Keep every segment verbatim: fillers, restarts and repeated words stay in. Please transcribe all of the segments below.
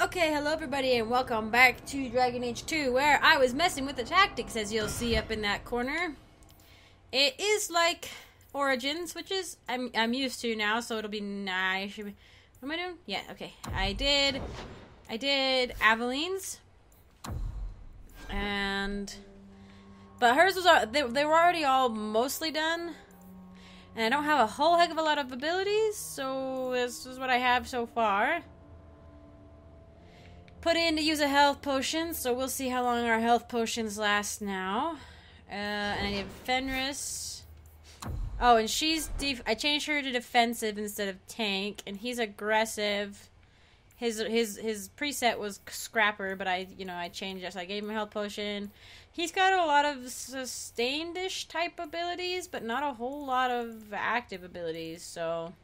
Okay, hello everybody and welcome back to Dragon Age two, where I was messing with the tactics, as you'll see up in that corner. It is like Origins, which is I'm, I'm used to now, so it'll be nice. What am I doing? Yeah, okay. I did I did Aveline's, and but hers was all, they, they were already all mostly done, and I don't have a whole heck of a lot of abilities, so this is what I have so far. Put in to use a health potion, so we'll see how long our health potions last now. Uh, and I need Fenris. Oh, and she's def- I changed her to defensive instead of tank, and he's aggressive. His his his preset was scrapper, but I you know I changed it, so I gave him a health potion. He's got a lot of sustained-ish type abilities, but not a whole lot of active abilities. So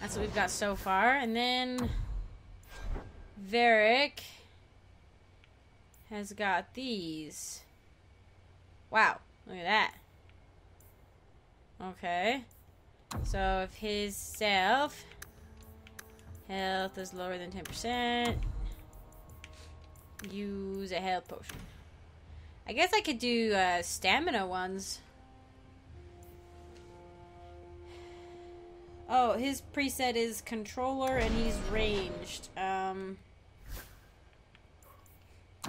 that's what we've got so far, and then Varric has got these. Wow, look at that. Okay. So if his self health is lower than ten percent, use a health potion. I guess I could do uh, stamina ones. Oh, his preset is controller and he's ranged. Um,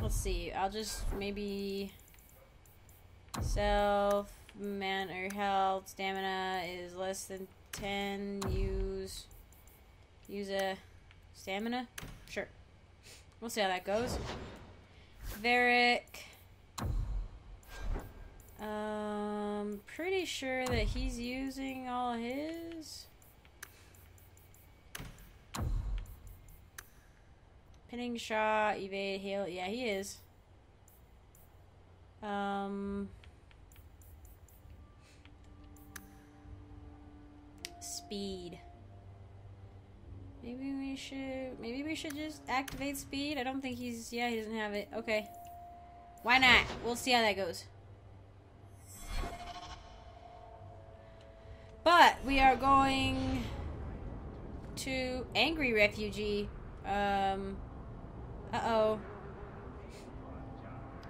let's see. I'll just maybe self, man, or health, stamina is less than ten. Use use a stamina. Sure. We'll see how that goes. Varric. Um, pretty sure that he's using all his. Pinning shot, evade, heal. Yeah, he is. Um, speed. Maybe we should. Maybe we should just activate speed. I don't think he's. Yeah, he doesn't have it. Okay. Why not? We'll see how that goes. But we are going to angry refugee. Um. Uh-oh.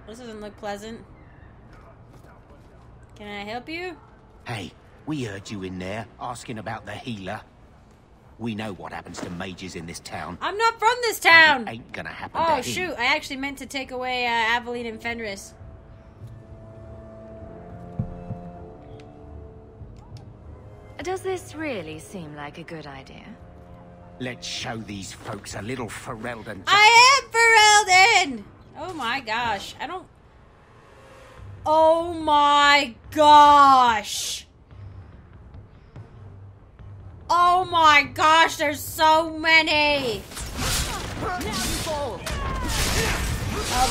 This doesn't look pleasant. Can I help you? Hey, we heard you in there, asking about the healer. We know what happens to mages in this town. I'm not from this town! It ain't gonna happen to him. Oh, shoot, I actually meant to take away uh, Aveline and Fenris. Does this really seem like a good idea? Let's show these folks a little Ferelden. I am Ferelden! Oh my gosh. I don't... Oh my gosh! Oh my gosh, there's so many! Oh,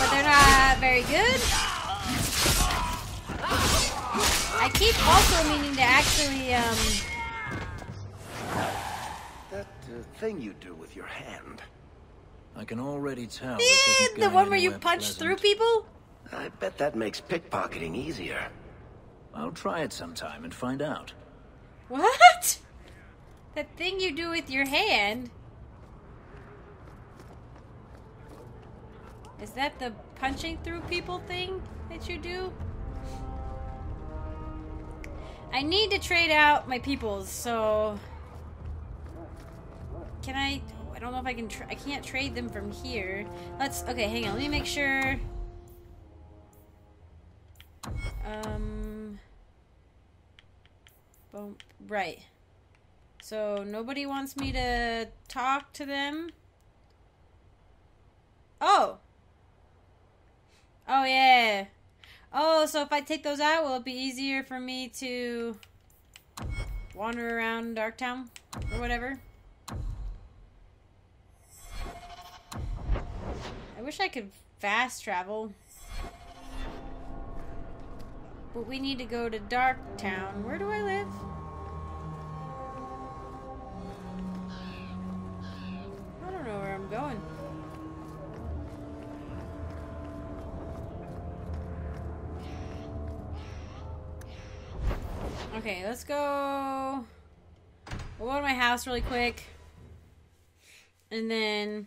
but they're not very good. I keep also meaning to actually, um... that uh, thing you do with your hand. I can already tell. Yeah, the one where you punch pleasant. through people? I bet that makes pickpocketing easier. I'll try it sometime and find out. What? That thing you do with your hand? Is that the punching through people thing that you do? I need to trade out my peoples, so... Can I... I don't know if I can... Tra I can't trade them from here. Let's... Okay, hang on. Let me make sure... Um... Boom. Right. So, nobody wants me to talk to them. Oh! Oh, yeah. Oh, so if I take those out, will it be easier for me to... wander around Darktown? Or whatever? I wish I could fast travel. But we need to go to Darktown. Where do I live? I don't know where I'm going. Okay, let's go. We'll go to my house really quick. And then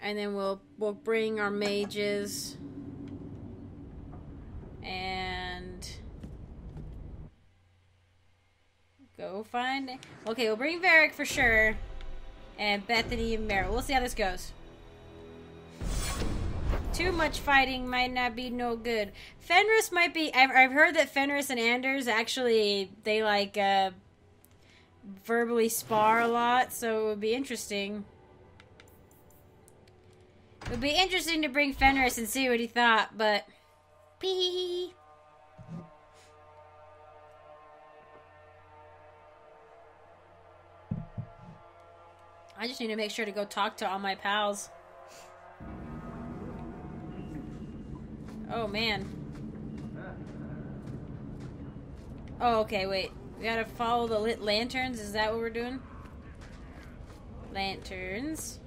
and then we'll we'll bring our mages and go find it. Okay, we'll bring Varric for sure. And Bethany and Merrill. We'll see how this goes. Too much fighting might not be no good. Fenris might be... I've, I've heard that Fenris and Anders actually... They, like, uh... verbally spar a lot. So it would be interesting. It would be interesting to bring Fenris and see what he thought, but... Pee! I just need to make sure to go talk to all my pals. Oh, man. Oh, okay, wait. We gotta follow the lit lanterns? Is that what we're doing? Lanterns.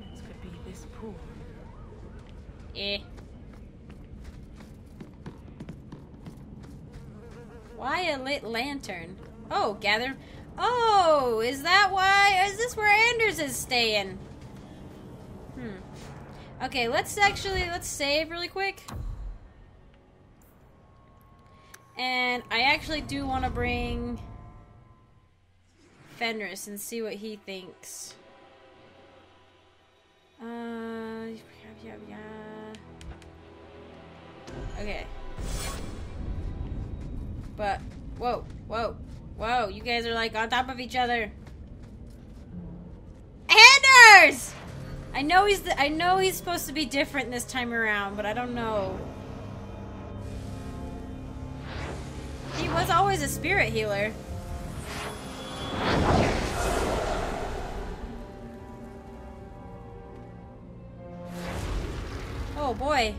This could be this pool. Eh. Why a lit lantern? Oh, gather. Oh, is that why? Is this where Anders is staying? Hmm. Okay, let's actually, let's save really quick. And I actually do want to bring Fenris and see what he thinks. Uh, okay. But, whoa, whoa. Whoa, you guys are like on top of each other. Anders! I know he's the, I know he's supposed to be different this time around, but I don't know. He was always a spirit healer. Oh boy.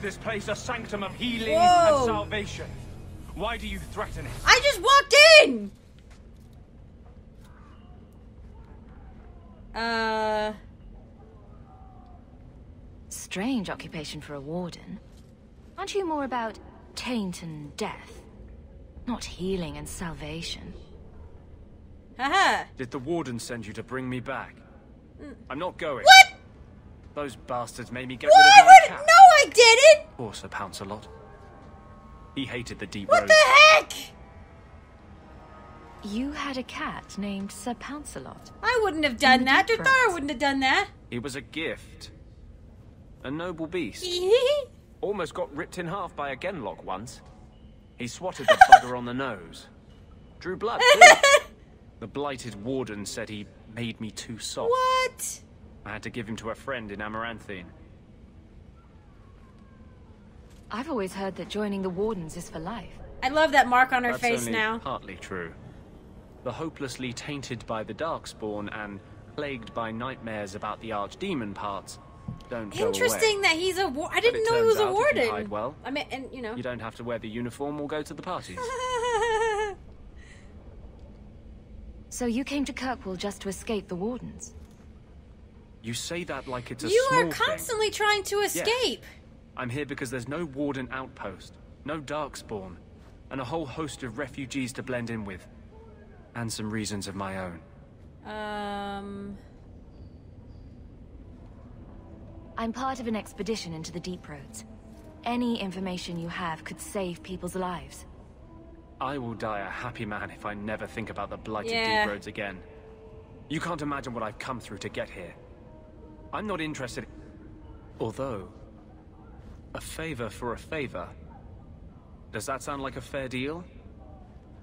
This place a sanctum of healing Whoa. and salvation. Why do you threaten it? I just walked in! Uh... Strange occupation for a warden. Aren't you more about taint and death? Not healing and salvation. Haha! Did the warden send you to bring me back? Mm. I'm not going. What? Those bastards made me get what? rid of my cat. No! I didn't! Poor Sir Pouncealot. He hated the Deep Roads. What the heck? You had a cat named Sir Pouncealot. I wouldn't have done that. Darthara wouldn't have done that. It was a gift. A noble beast. Almost got ripped in half by a genlock once. He swatted the bugger on the nose. Drew blood, too. The blighted warden said he made me too soft. What? I had to give him to a friend in Amaranthine. I've always heard that joining the Wardens is for life. I love that mark on her That's face only now. Partly true. The hopelessly tainted by the Darkspawn and plagued by nightmares about the Archdemon parts don't go away. Interesting that he's a war- I didn't know he was a warden. Hide well, I mean, and you know, you don't have to wear the uniform or go to the parties. So you came to Kirkwall just to escape the Wardens? You say that like it's a you small You are constantly thing. trying to escape. Yes. I'm here because there's no warden outpost, no darkspawn, and a whole host of refugees to blend in with. And some reasons of my own. Um... I'm part of an expedition into the Deep Roads. Any information you have could save people's lives. I will die a happy man if I never think about the blighted yeah. Deep Roads again. You can't imagine what I've come through to get here. I'm not interested... Although... A favor for a favor. Does that sound like a fair deal?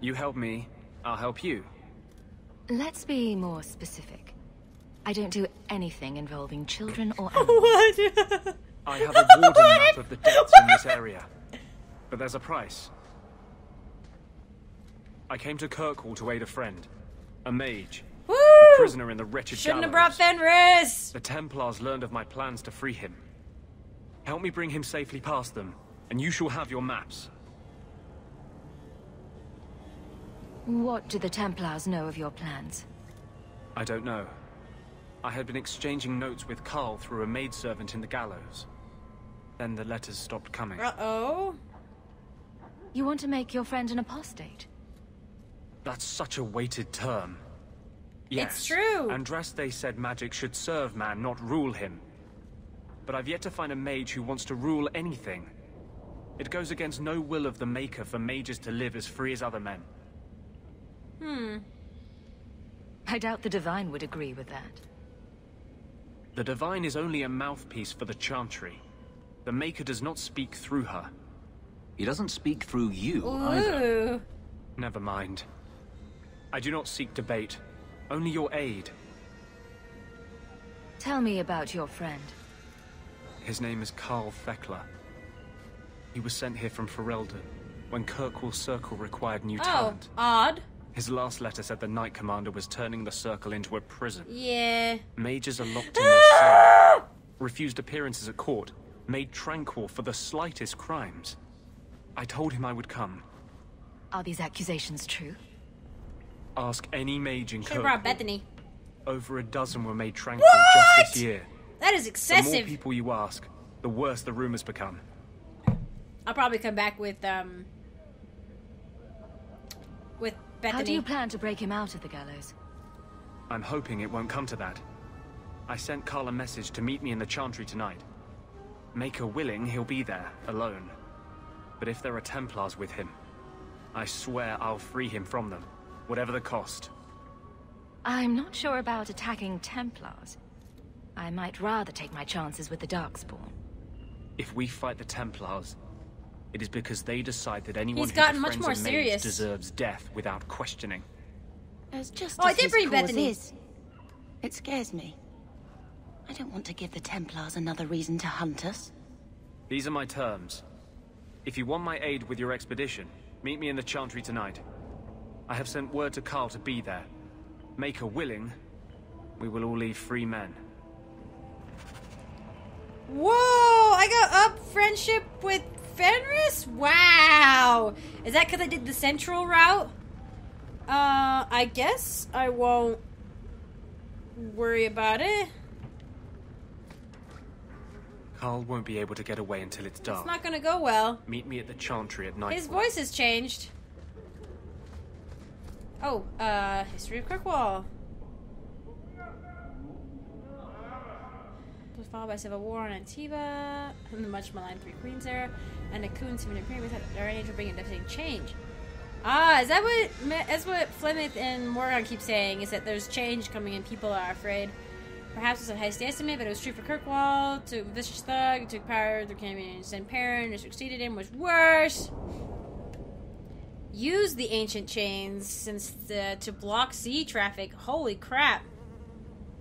You help me, I'll help you. Let's be more specific. I don't do anything involving children or animals. What? I have a warden map of the depths in this area. But there's a price. I came to Kirkwall to aid a friend. A mage. Woo! A prisoner in the wretched Shouldn't gallows. Shouldn't have brought Fenris! The Templars learned of my plans to free him. Help me bring him safely past them, and you shall have your maps. What do the Templars know of your plans? I don't know. I had been exchanging notes with Karl through a maidservant in the gallows. Then the letters stopped coming. Uh-oh. You want to make your friend an apostate? That's such a weighted term. Yes, it's true. Andraste said magic should serve man, not rule him. But I've yet to find a mage who wants to rule anything. It goes against no will of the Maker for mages to live as free as other men. Hmm. I doubt the Divine would agree with that. The Divine is only a mouthpiece for the Chantry. The Maker does not speak through her. He doesn't speak through you, Ooh. either. Never mind. I do not seek debate. Only your aid. Tell me about your friend. His name is Karl Feckler. He was sent here from Ferelden when Kirkwall Circle required new oh, talent. Oh, odd. His last letter said the Knight Commander was turning the Circle into a prison. Yeah. Mages are locked in their cell, refused appearances at court, made tranquil for the slightest crimes. I told him I would come. Are these accusations true? Ask any mage in Kirkwall. Brought Bethany. Over a dozen were made tranquil what? just this year. That is excessive. The more people you ask, the worse the rumors become. I'll probably come back with um with Bethany. How do you plan to break him out of the gallows? I'm hoping it won't come to that. I sent Karl a message to meet me in the Chantry tonight. Maker willing, he'll be there, alone. But if there are Templars with him, I swear I'll free him from them, whatever the cost. I'm not sure about attacking Templars. I might rather take my chances with the Darkspawn. If we fight the Templars, it is because they decide that anyone who's gotten much more serious deserves death without questioning. As just oh, as I did bring Bethany. Is, it scares me. I don't want to give the Templars another reason to hunt us. These are my terms. If you want my aid with your expedition, meet me in the Chantry tonight. I have sent word to Karl to be there. Maker willing, we will all leave free men. Whoa! I got up friendship with Fenris? Wow! Is that because I did the central route? Uh, I guess I won't worry about it. Karl won't be able to get away until it's dark. It's not gonna go well. Meet me at the Chantry at night. His voice has changed. Oh, uh, history of Kirkwall. Was followed by civil war on Antiva, and the much maligned Three Queens era, and a coup in Sumerian period that our angel bringing devastating change. Ah, is that what that's what Flemeth and Morgan keep saying? Is that there's change coming and people are afraid. Perhaps it's a hasty estimate, but it was true for Kirkwall. To vicious thug, took power through Cambion, Saint Perrin, who succeeded him, was worse. Use the ancient chains since the, to block sea traffic. Holy crap!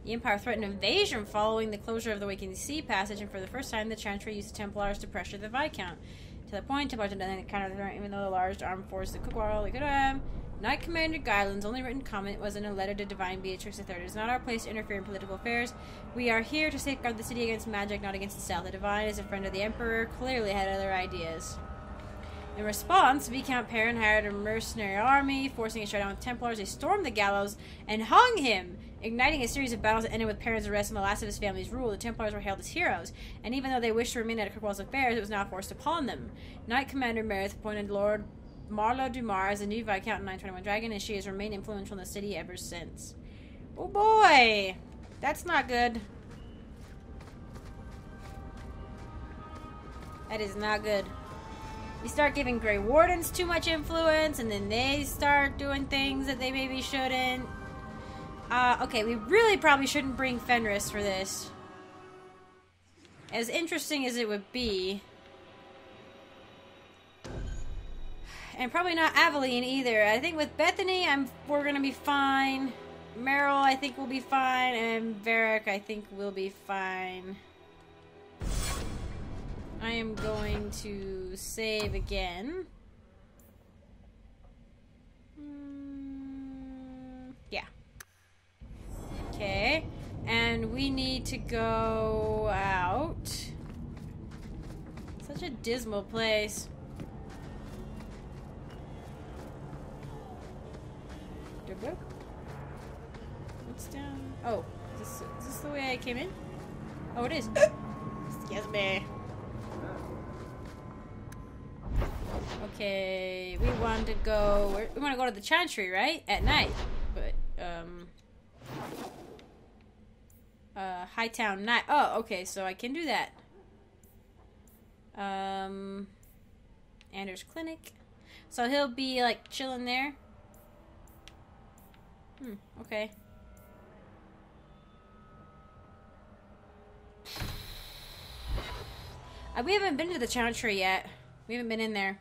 The Empire threatened invasion following the closure of the Waking Sea passage, and for the first time, the Chantry used the Templars to pressure the Viscount. To that point, Templars did nothing to counter the threat, even though the large armed force of Kirkwall could have. Knight Commander Guyland's only written comment was in a letter to Divine Beatrix the third. It is not our place to interfere in political affairs. We are here to safeguard the city against magic, not against itself. The Divine is a friend of the Emperor, clearly had other ideas. In response, Viscount Perrin hired a mercenary army, forcing a showdown with Templars. They stormed the gallows and hung him, igniting a series of battles that ended with Perrin's arrest and the last of his family's rule. The Templars were hailed as heroes, and even though they wished to remain out of Kirkwall's affairs, it was now forced upon them. Knight Commander Merrill appointed Lord Marlo Dumar as the new Viscount in nine twenty-one Dragon, and she has remained influential in the city ever since. Oh boy! That's not good. That is not good. You start giving Grey Wardens too much influence, and then they start doing things that they maybe shouldn't. Uh, okay, we really probably shouldn't bring Fenris for this. As interesting as it would be. And probably not Aveline either. I think with Bethany, I'm we're gonna be fine. Merrill, I think we'll be fine, and Varric, I think we'll be fine. I am going to save again. Mm, yeah. Okay, and we need to go out. Such a dismal place. what's down? Oh, is this, is this the way I came in? Oh, it is. Excuse me. Okay, we want to go. We want to go to the Chantry, right? At night, but um, uh, Hightown night. Oh, okay, so I can do that. Um, Anders Clinic. So he'll be like chilling there. Hmm. Okay. Uh, we haven't been to the Chantry yet. We haven't been in there.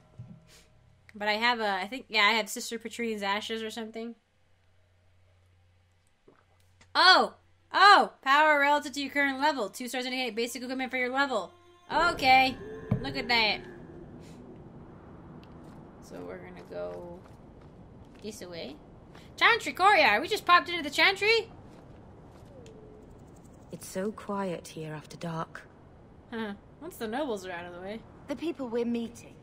But I have a, I think, yeah, I have Sister Patrine's ashes or something. Oh! Oh! Power relative to your current level. Two stars indicate basic equipment for your level. Okay. Look at that. So we're gonna go this way. Chantry courtyard! We just popped into the Chantry? It's so quiet here after dark. Huh. Once the nobles are out of the way. The people we're meeting.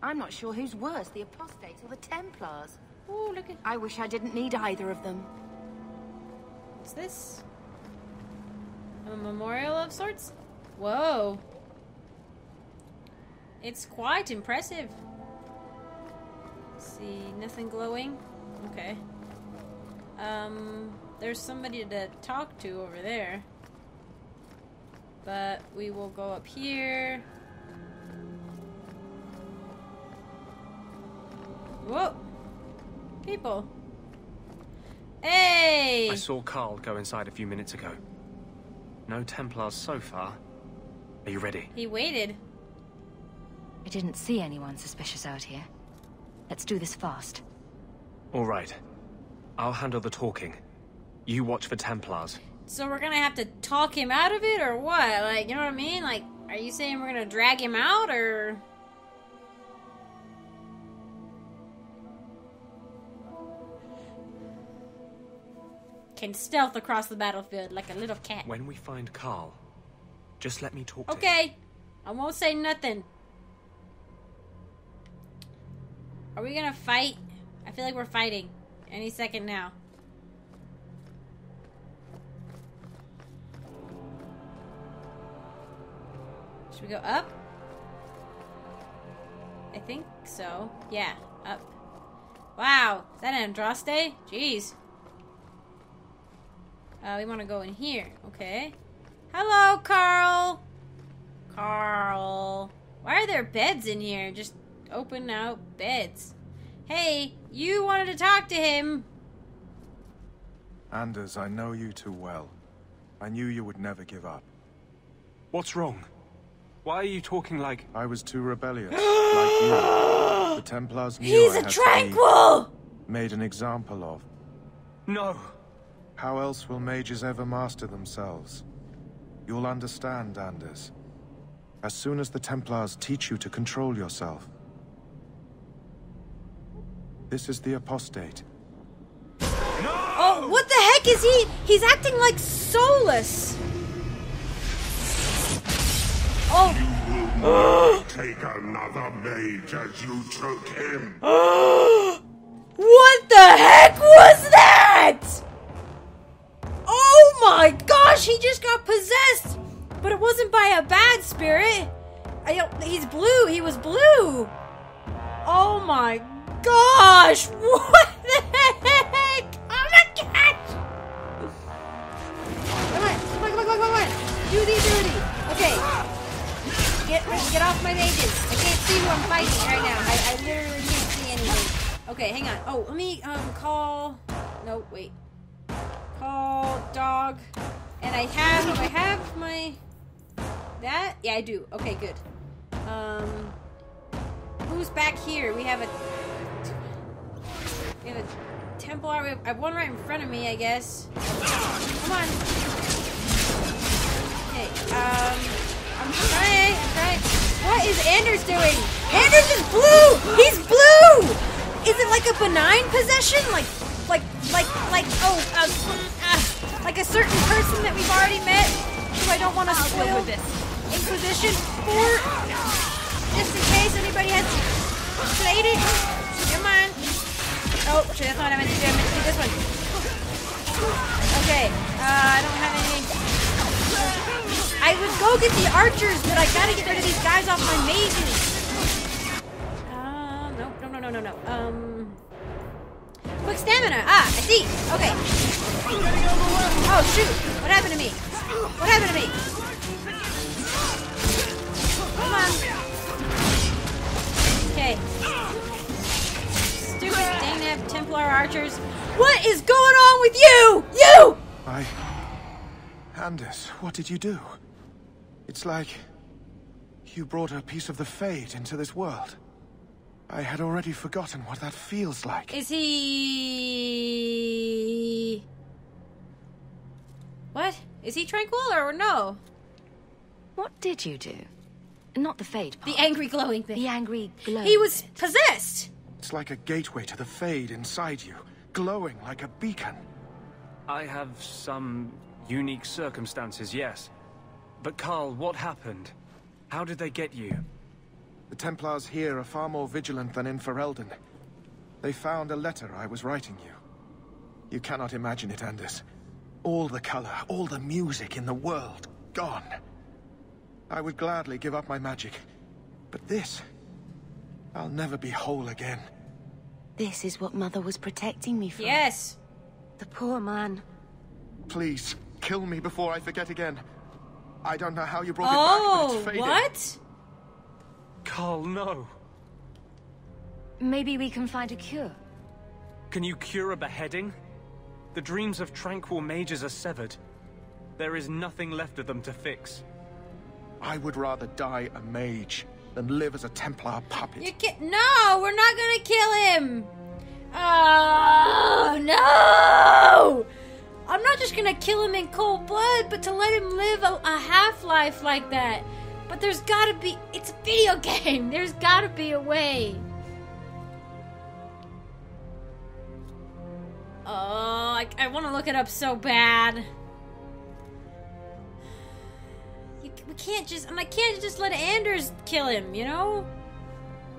I'm not sure who's worse, the apostates or the Templars. Oh, look at... I wish I didn't need either of them. What's this? A memorial of sorts? Whoa. It's quite impressive. See, nothing glowing. Okay. Um, there's somebody to talk to over there. But we will go up here... Whoa! People. Hey! I saw Karl go inside a few minutes ago. No Templars so far. Are you ready? He waited. I didn't see anyone suspicious out here. Let's do this fast. All right. I'll handle the talking. You watch for Templars. So we're gonna have to talk him out of it, or what? Like, you know what I mean? Like, are you saying we're gonna drag him out, or...? Can stealth across the battlefield like a little cat. When we find Karl, just let me talk to him. Okay. I won't say nothing. Are we gonna fight? I feel like we're fighting any second now. Should we go up? I think so. Yeah, up. Wow, is that an Andraste? Jeez. Uh, we want to go in here. Okay. Hello, Karl! Karl. Why are there beds in here? Just open out beds. Hey, you wanted to talk to him! Anders, I know you too well. I knew you would never give up. What's wrong? Why are you talking like... I was too rebellious, like you. The Templars knew He's I a had Tranquil! To be made an example of. No. How else will mages ever master themselves? You'll understand, Anders. As soon as the Templars teach you to control yourself. This is the apostate. No! Oh, what the heck is he? He's acting like Solas. Oh. You will not take another mage as you took him. What the heck was that? Oh my gosh, he just got possessed! But it wasn't by a bad spirit. I don't, he's blue, he was blue! Oh my gosh! What the heck? Oh my gosh! Come on, come on, come on, come on, come on! Do the ability! Okay. Get get off my mages. I can't see who I'm fighting right now. I, I literally can't see anything. Okay, hang on. Oh, let me um call... No, wait. Call dog, and I have do I have my that yeah I do. Okay, good. Um, who's back here? We have a we have a Templar. We have, I have one right in front of me, I guess. Come on. Okay. Um, I'm trying. I'm trying. What is Anders doing? Anders is blue. He's blue. Is it like a benign possession? Like. Like, like, like, oh, um, uh, like a certain person that we've already met, who I don't want to spoil with this Inquisition for, just in case anybody has played it. Come on. Oh, actually, that's not what I meant to do. I meant to do this one. Okay, uh, I don't have any... I would go get the archers, but I gotta get rid of these guys off my mages. Uh, no, no, no, no, no, no. Um... Quick stamina! Ah, I see! Okay. Oh, shoot! What happened to me? What happened to me? Come on. Okay. Stupid dang that Templar archers. What is going on with you? You! I... Anders, what did you do? It's like... you brought a piece of the Fade into this world. I had already forgotten what that feels like. Is he... What? Is he tranquil or no? What did you do? Not the Fade part. The angry glowing thing. The angry glowing. He was possessed! It's like a gateway to the Fade inside you, glowing like a beacon. I have some unique circumstances, yes. But Karl, what happened? How did they get you? The Templars here are far more vigilant than in Ferelden. They found a letter I was writing you. You cannot imagine it, Anders. All the color, all the music in the world, gone. I would gladly give up my magic, but this... I'll never be whole again. This is what Mother was protecting me from. Yes! The poor man. Please, kill me before I forget again. I don't know how you brought oh, it back, but it's faded. What? Karl, no. Maybe we can find a cure. Can you cure a beheading? The dreams of tranquil mages are severed. There is nothing left of them to fix. I would rather die a mage than live as a Templar puppet. You can't. No, we're not gonna kill him. Oh no! I'm not just gonna kill him in cold blood, but to let him live a, a half-life like that. But there's gotta be. It's a video game. There's gotta be a way. Oh, I, I want to look it up so bad. We can't just, I can't just let Anders kill him, you know?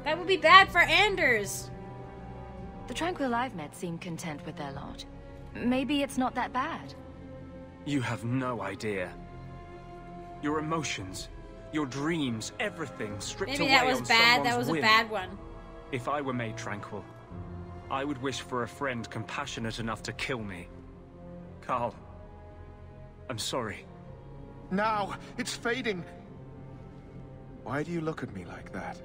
That would be bad for Anders. The Tranquil I've met seem content with their lot. Maybe it's not that bad. You have no idea. Your emotions, your dreams, everything stripped away on someone's whim. Maybe that was bad, that was a bad one. If I were made tranquil, I would wish for a friend compassionate enough to kill me. Karl, I'm sorry. Now! It's fading! Why do you look at me like that?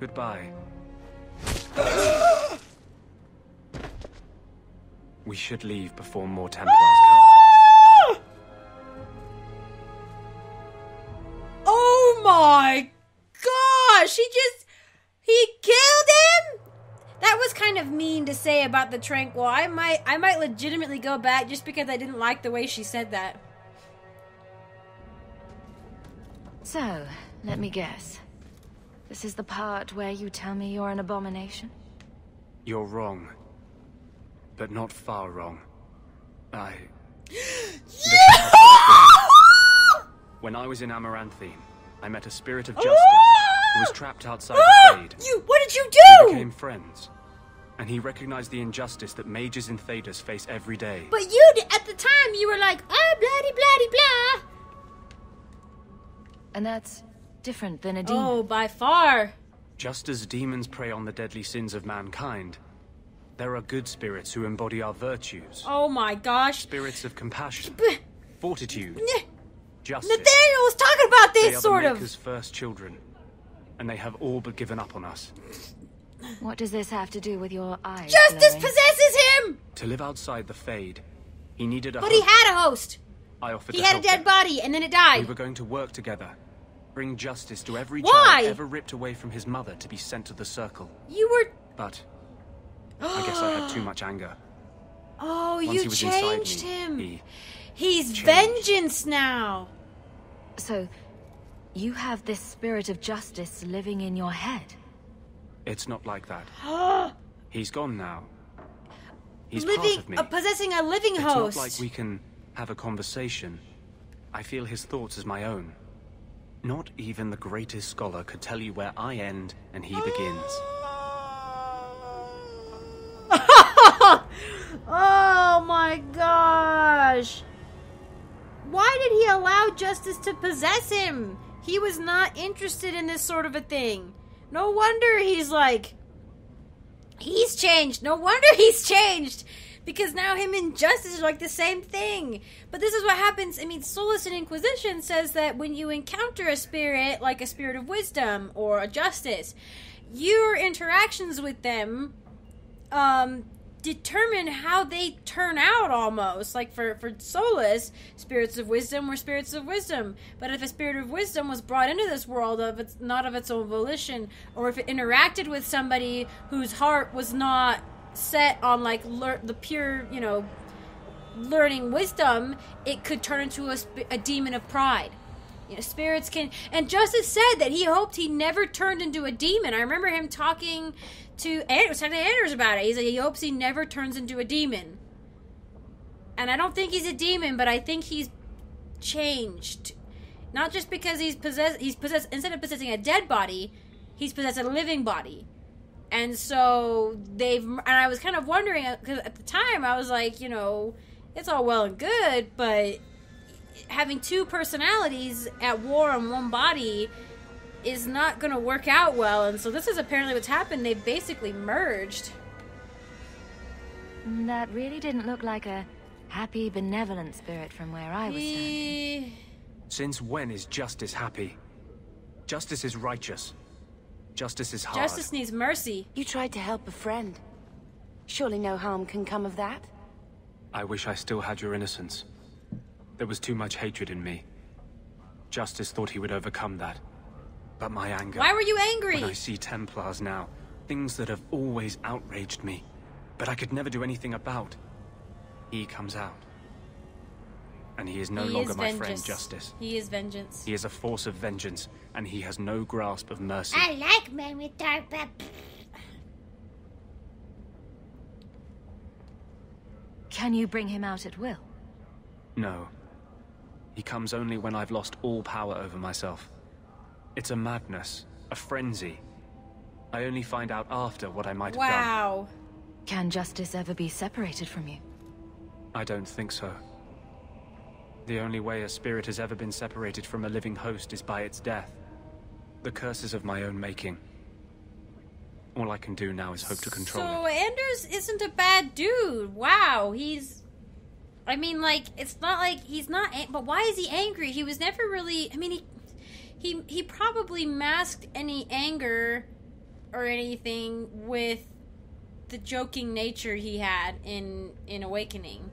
Goodbye. We should leave before more Templars come. Oh my gosh! He just... He killed him?! That was kind of mean to say about the Tranquil. I might, I might legitimately go back just because I didn't like the way she said that. So, let me guess. This is the part where you tell me you're an abomination? You're wrong. But not far wrong. I... When I was in Amaranthine, I met a spirit of justice. He was trapped outside ah, the Fade. You, what did you do? We became friends, and he recognized the injustice that mages and Thaders face every day. But you, at the time, you were like, oh, bloody, bloody, blah. And that's different than a demon. Oh, by far. Just as demons prey on the deadly sins of mankind, there are good spirits who embody our virtues. Oh my gosh. Spirits of compassion, B fortitude, justice. Nathaniel was talking about this, they are sort the maker's of. First children. And they have all but given up on us. What does this have to do with your eyes? Justice glowing? Possesses him! To live outside the Fade, he needed a But host. He had a host! I offered He to had help a dead him. Body, and then it died. We were going to work together. Bring justice to every Why? Child ever ripped away from his mother to be sent to the Circle. You were... But... I guess I had too much anger. Oh, Once you he was changed me, him! He He's changed. Vengeance now! So... You have this spirit of justice living in your head. It's not like that. He's gone now. He's living, part of me. Uh, possessing a living it's host. It's not like we can have a conversation. I feel his thoughts as my own. Not even the greatest scholar could tell you where I end and he begins. Oh my gosh! Why did he allow Justice to possess him? He was not interested in this sort of a thing. No wonder he's like... He's changed. No wonder he's changed. Because now him and Justice are like the same thing. But this is what happens. I mean, Solas in Inquisition says that when you encounter a spirit, like a spirit of wisdom or a Justice, your interactions with them um, determine how they turn out almost. Like for, for Solas, spirits of wisdom were spirits of wisdom. But if a spirit of wisdom was brought into this world of its, not of its own volition, or if it interacted with somebody whose heart was not set on like lear the pure, you know, learning wisdom, it could turn into a, sp a demon of pride. You know, spirits can, and Justice said that he hoped he never turned into a demon. I remember him talking to Anders, talking to Anders about it. He's like, he hopes he never turns into a demon. And I don't think he's a demon, but I think he's changed. Not just because he's possessed, he's possessed, instead of possessing a dead body, he's possessed a living body. And so they've, and I was kind of wondering, because at the time I was like, you know, it's all well and good, but having two personalities at war on one body is not going to work out well. And so this is apparently what's happened. They've basically merged. That really didn't look like a happy, benevolent spirit from where I was standing. Since when is Justice happy? Justice is righteous. Justice is hard. Justice needs mercy. You tried to help a friend. Surely no harm can come of that. I wish I still had your innocence. There was too much hatred in me. Justice thought he would overcome that. But my anger... Why were you angry? When I see Templars now, things that have always outraged me, but I could never do anything about. He comes out. And he is no he longer is my friend, Justice. He is vengeance. He is a force of vengeance, and he has no grasp of mercy. I like men with dark pep. Can you bring him out at will? No. He comes only when I've lost all power over myself. It's a madness, a frenzy. I only find out after what I might have wow. done. Wow. Can Justice ever be separated from you? I don't think so. The only way a spirit has ever been separated from a living host is by its death. The curse is of my own making. All I can do now is hope to control it. So Anders isn't a bad dude. Wow, he's... I mean, like, it's not like he's not... But why is he angry? He was never really... I mean, he, he, he probably masked any anger or anything with the joking nature he had in, in Awakening.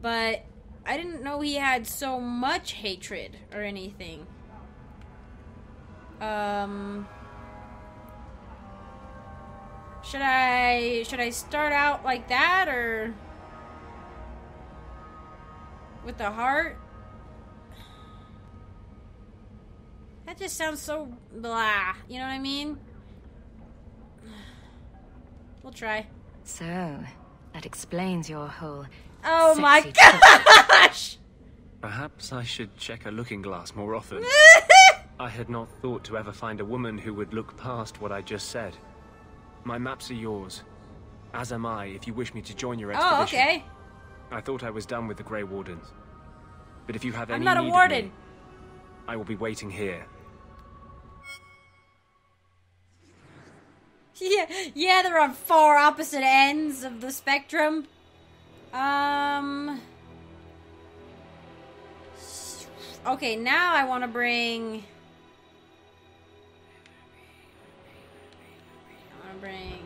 But... I didn't know he had so much hatred or anything. Um, should I should I start out like that or with the heart? That just sounds so blah. You know what I mean? We'll try. So that explains your whole. Oh sexy my gosh! Perhaps I should check a looking glass more often. I had not thought to ever find a woman who would look past what I just said. My maps are yours, as am I if you wish me to join your expedition. Oh, okay. I thought I was done with the Grey Wardens. But if you have any need of me, I'm not a warden. I will be waiting here. Yeah, yeah, they're on far opposite ends of the spectrum. Um, okay, now I want to bring, I want to bring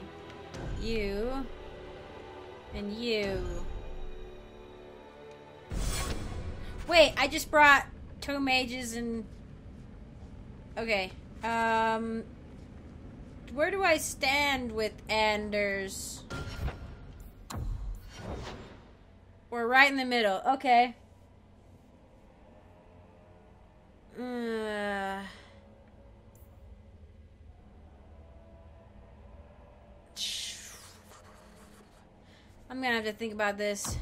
you and you. Wait, I just brought two mages and, okay, um, where do I stand with Anders? We're right in the middle. Okay. Uh, I'm gonna have to think about this.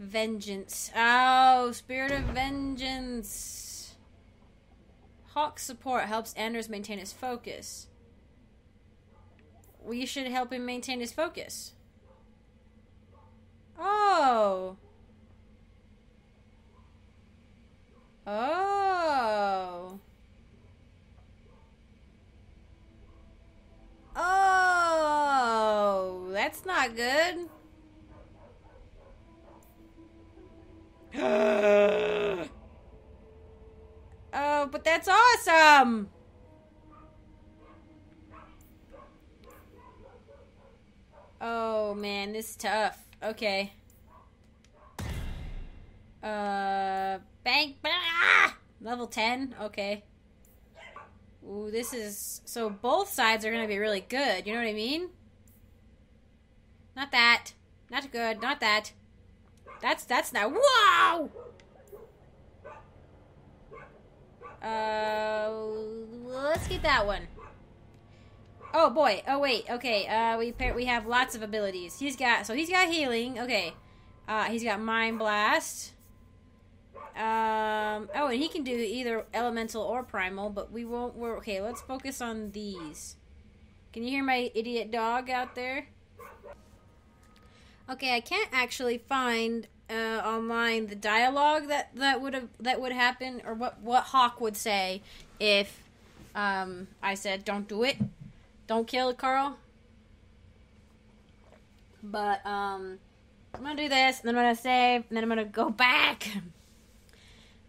Hmm. Vengeance. Oh, Spirit of Vengeance. Hawke's support helps Anders maintain his focus. We should help him maintain his focus. Oh. Oh. Oh, that's not good. Oh, but that's awesome. Oh, man, this is tough. Okay. Uh, bank. Ah! Level ten. Okay. Ooh, this is... So both sides are going to be really good. You know what I mean? Not that. Not good. Not that. That's... That's not... Whoa! Uh... Let's get that one. Oh, boy. Oh, wait. Okay. Uh, we pair, we have lots of abilities. He's got... So he's got healing. Okay. Uh, he's got Mind Blast. Um, oh, and he can do either elemental or primal, but we won't work. Okay, let's focus on these. Can you hear my idiot dog out there? Okay, I can't actually find uh, online the dialogue that that would have that would happen, or what what Hawke would say if um, I said don't do it, don't kill Karl. But um, I'm gonna do this, and then I'm gonna save, and then I'm gonna go back.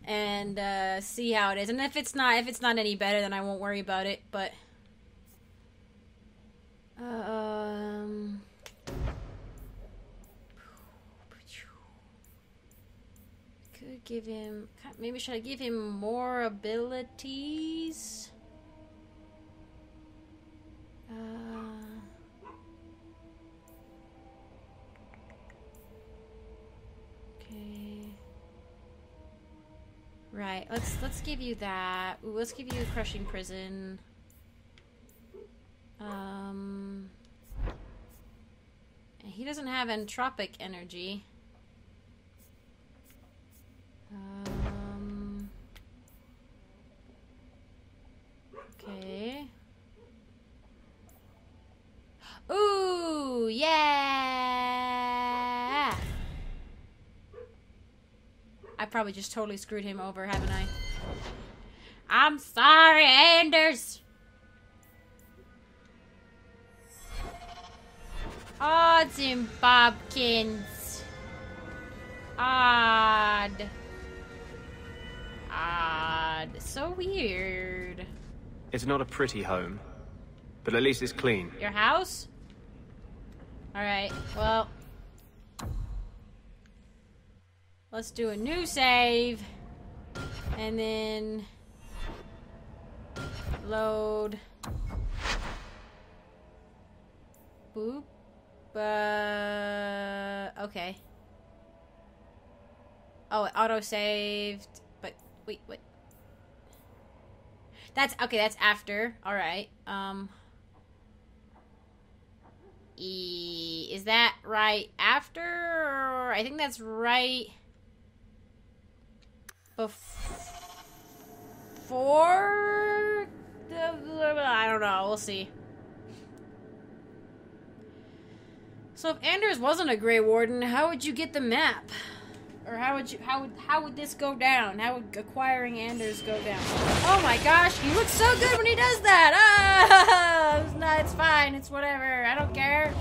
And uh, see how it is, and if it's not if it's not any better, then I won't worry about it. But um, could give him. Maybe should I give him more abilities? Uh, okay. Right, let's let's give you that. Ooh, let's give you Crushing Prison. Um, he doesn't have Entropic Energy. Um, okay. Ooh, yeah! I probably just totally screwed him over, haven't I? I'm sorry, Anders! Oh, Jim Bobkins. Odd. Odd. So weird. It's not a pretty home, but at least it's clean. Your house? Alright, well... Let's do a new save, and then load. Boop. Uh, okay. Oh, it auto-saved, but wait, wait. That's, okay, that's after. All right. Um. E, is that right after? Or I think that's right... Before I don't know, we'll see. So if Anders wasn't a Grey Warden, how would you get the map? Or how would you how would how would this go down? How would acquiring Anders go down? Oh my gosh, he looks so good when he does that! Oh, it's not it's fine, it's whatever. I don't care.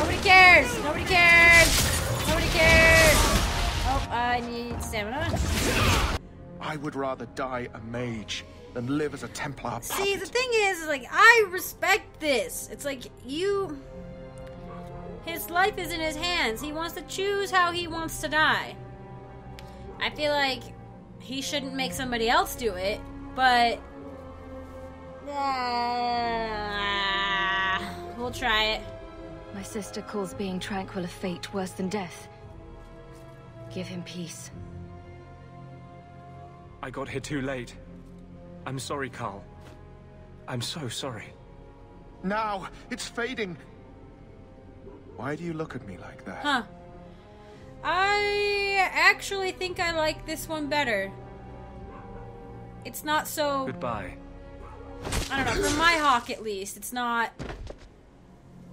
Nobody cares! Nobody cares! Nobody cares! Oh, I need stamina. I would rather die a mage than live as a Templar. See, puppet. The thing is, is, like, I respect this. It's like, you... His life is in his hands. He wants to choose how he wants to die. I feel like he shouldn't make somebody else do it, but... Uh, we'll try it. My sister calls being tranquil a fate worse than death. Give him peace. I got here too late. I'm sorry, Karl. I'm so sorry. Now, it's fading. Why do you look at me like that? Huh. I actually think I like this one better. It's not so... Goodbye. I don't know, for my Hawke at least, it's not...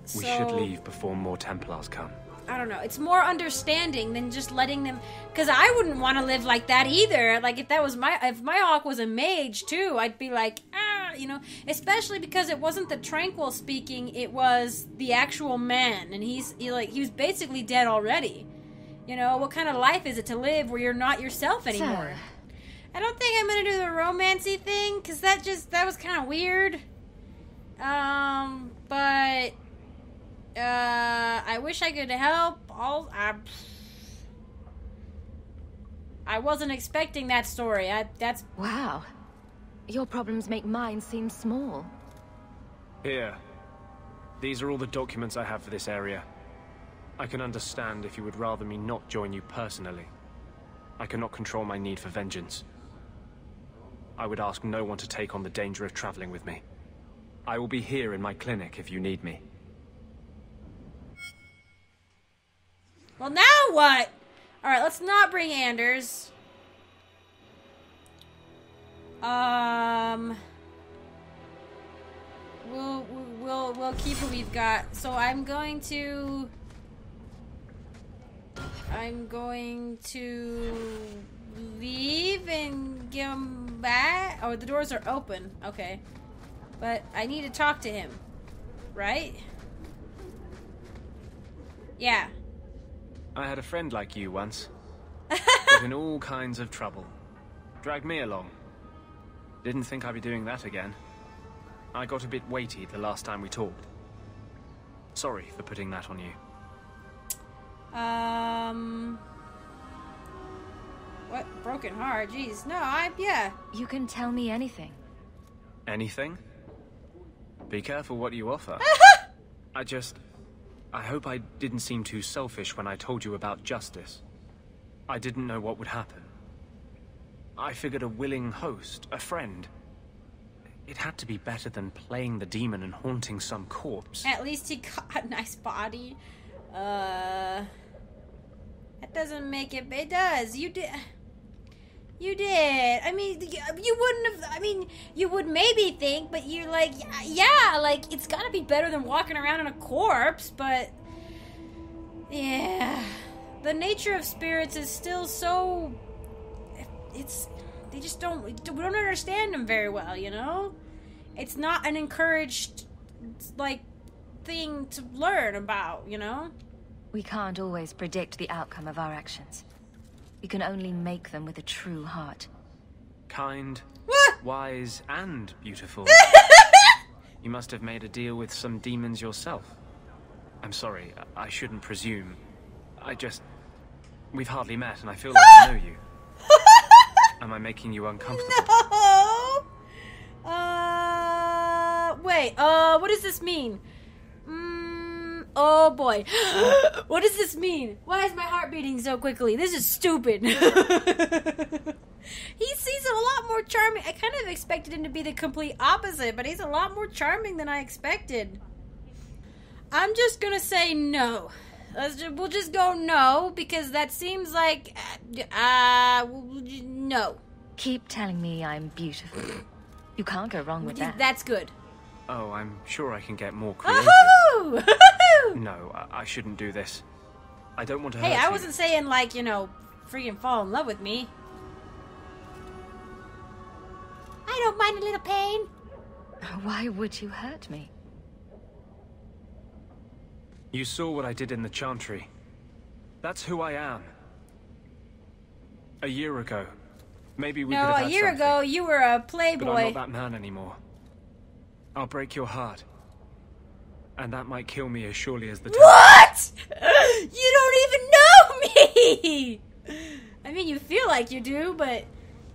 So... We should leave before more Templars come. I don't know, it's more understanding than just letting them... Because I wouldn't want to live like that either. Like, if that was my... If my Hawke was a mage, too, I'd be like, ah, you know? Especially because it wasn't the Tranquil speaking, it was the actual man. And he's, he, like, he was basically dead already. You know, what kind of life is it to live where you're not yourself anymore? Sir. I don't think I'm gonna do the romancy thing, because that just... That was kind of weird. Um, but... Uh, I wish I could help. All I, I wasn't expecting that story. I, that's wow. Your problems make mine seem small. Here, these are all the documents I have for this area. I can understand if you would rather me not join you personally. I cannot control my need for vengeance. I would ask no one to take on the danger of traveling with me. I will be here in my clinic if you need me. Well, now what? Alright, let's not bring Anders. Um... We'll, we'll, we'll keep what we've got. So I'm going to... I'm going to... leave and come back? Oh, the doors are open. Okay. But I need to talk to him. Right? Yeah. I had a friend like you once, got in all kinds of trouble, dragged me along. Didn't think I'd be doing that again. I got a bit weighty the last time we talked. Sorry for putting that on you. Um... What? Broken heart? Jeez, no, I... yeah. You can tell me anything. Anything? Be careful what you offer. I just... I hope I didn't seem too selfish when I told you about Justice. I didn't know what would happen. I figured a willing host, a friend. It had to be better than playing the demon and haunting some corpse. At least he got a nice body. Uh... That doesn't make it... It does. You did... You did. I mean, you wouldn't have... I mean, you would maybe think, but you're like, yeah, like, it's gotta be better than walking around in a corpse, but... Yeah. The nature of spirits is still so... It's... They just don't... We don't understand them very well, you know? It's not an encouraged, like, thing to learn about, you know? We can't always predict the outcome of our actions. You can only make them with a true heart. Kind, what? Wise, and beautiful. You must have made a deal with some demons yourself. I'm sorry, I shouldn't presume. I just... We've hardly met, and I feel like I know you. Am I making you uncomfortable? No! Uh... Wait, uh, what does this mean? Oh boy. What does this mean? Why is my heart beating so quickly? This is stupid. He seems a lot more charming. I kind of expected him to be the complete opposite, but he's a lot more charming than I expected. I'm just gonna say no. Let's just, we'll just go no, because that seems like... Uh, no. Keep telling me I'm beautiful. You can't go wrong with that. That's good. Oh, I'm sure I can get more creative. No, I, I shouldn't do this. I don't want to hurt you. Hey, I wasn't saying, like, you know, freaking fall in love with me. I don't mind a little pain. Why would you hurt me? You saw what I did in the Chantry. That's who I am. A year ago. Maybe we could have had something. No, a year ago you were a playboy. But I'm not that man anymore. I'll break your heart. And that might kill me as surely as the time. What? You don't even know me! I mean, you feel like you do, but...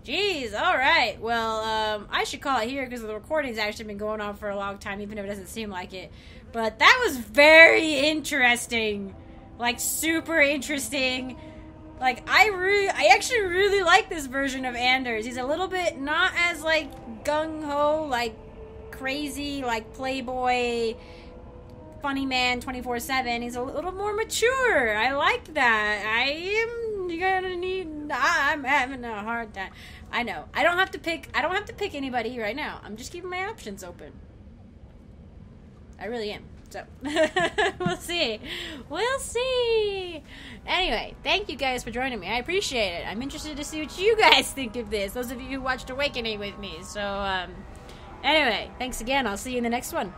Jeez, alright. Well, um, I should call it here because the recording's actually been going on for a long time, even if it doesn't seem like it. But that was very interesting. Like, super interesting. Like, I really... I actually really like this version of Anders. He's a little bit not as, like, gung-ho, like, crazy, like, playboy... funny man twenty-four seven. He's a little more mature. I like that. I am gonna need. I'm having a hard time. I know. I don't have to pick. I don't have to pick anybody right now. I'm just keeping my options open. I really am. So we'll see. We'll see. Anyway, thank you guys for joining me. I appreciate it. I'm interested to see what you guys think of this. Those of you who watched Awakening with me. So um, anyway, thanks again. I'll see you in the next one.